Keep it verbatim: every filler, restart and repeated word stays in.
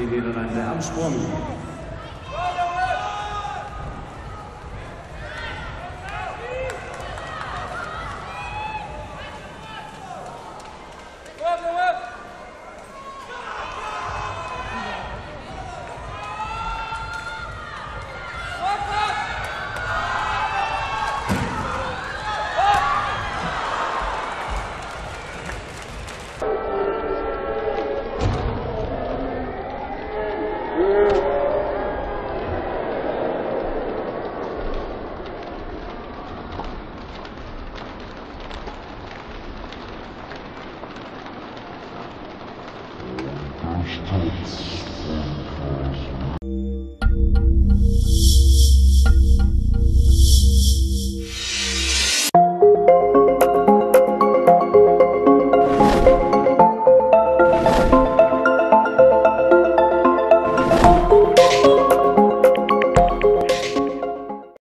die Niederlande am Sprung. Thanks.